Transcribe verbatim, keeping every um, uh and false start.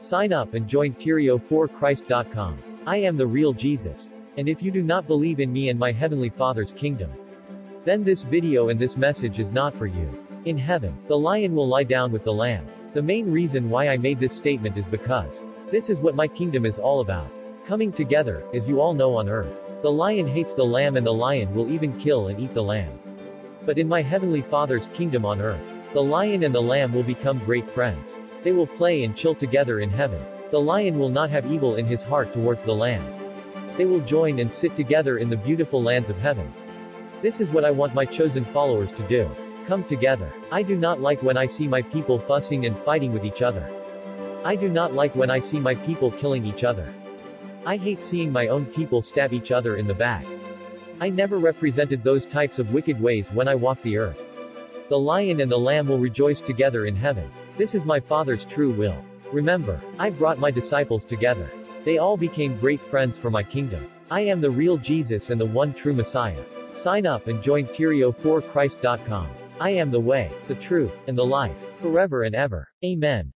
Sign up and join tireo four christ dot com. I am the real Jesus. And if you do not believe in me and my heavenly Father's kingdom, then this video and this message is not for you. In heaven, the lion will lie down with the lamb. The main reason why I made this statement is because this is what my kingdom is all about. Coming together, as you all know on earth. The lion hates the lamb and the lion will even kill and eat the lamb. But in my heavenly Father's kingdom on earth, the lion and the lamb will become great friends. They will play and chill together in heaven. The lion will not have evil in his heart towards the lamb. They will join and sit together in the beautiful lands of heaven. This is what I want my chosen followers to do. Come together. I do not like when I see my people fussing and fighting with each other. I do not like when I see my people killing each other. I hate seeing my own people stab each other in the back. I never represented those types of wicked ways when I walked the earth. The lion and the lamb will rejoice together in heaven. This is my Father's true will. Remember, I brought my disciples together. They all became great friends for my kingdom. I am the real Jesus and the one true Messiah. Sign up and join tireo four christ dot com. I am the way, the truth, and the life, forever and ever. Amen.